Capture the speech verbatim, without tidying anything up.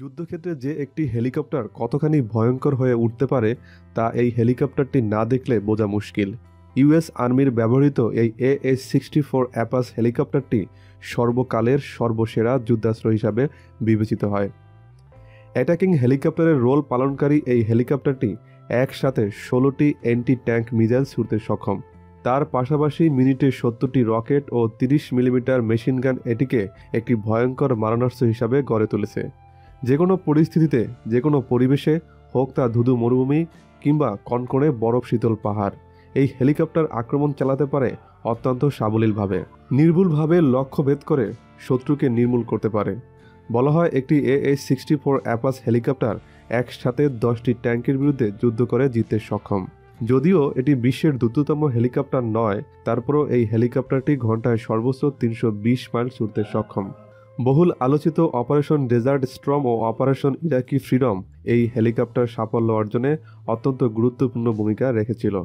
যুদ্ধক্ষেত্রে যে একটি হেলিকপ্টার কতখানি ভয়ঙ্কর হয়ে উঠতে পারে তা এই হেলিকপ্টারটি না দেখলে বোঝা মুশকিল। ইউএস আর্মির ব্যবহৃত এই A H sixty four Apache হেলিকপ্টারটি সর্বকালের সর্বসেরা যুদ্ধাস্ত্র হিসাবে বিবেচিত হয়। অ্যাটাকিং হেলিকপ্টারের রোল পালনকারী এই হেলিকপ্টারটি একসাথে ষোলোটি অ্যান্টি ট্যাঙ্ক মিসাইল ছুড়তে সক্ষম। তার পাশাপাশি মিনিটে সত্তরটি রকেট ও তিরিশ মিলিমিটার মেশিনগান এটিকে একটি ভয়ঙ্কর মারণাস্ত্র হিসাবে গড়ে তুলেছে। যে কোনো পরিস্থিতিতে, যে কোনো পরিবেশে, হোক তা ধুধু মরুভূমি কিংবা কনকনে বরফ শীতল পাহাড়, এই হেলিকপ্টার আক্রমণ চালাতে পারে অত্যন্ত সাবলীলভাবে, নির্ভুলভাবে লক্ষ্যভেদ করে শত্রুকে নির্মূল করতে পারে। বলা হয় একটি A H sixty four Apache helicopter একসাথে দশটি ট্যাঙ্কের বিরুদ্ধে যুদ্ধ করে জিততে সক্ষম। যদিও এটি বিশ্বের দ্রুততম হেলিকপ্টার নয়, তারপরও এই হেলিকপ্টারটি ঘন্টায় সর্বোচ্চ তিনশো বিশ মাইল ছুটতে সক্ষম। বহুল আলোচিত অপারেশন ডেজার্ট স্টর্ম ও অপারেশন ইরাকি ফ্রিডম এই হেলিকপ্টার সাফল্য অর্জনে অত্যন্ত গুরুত্বপূর্ণ ভূমিকা রেখেছিল।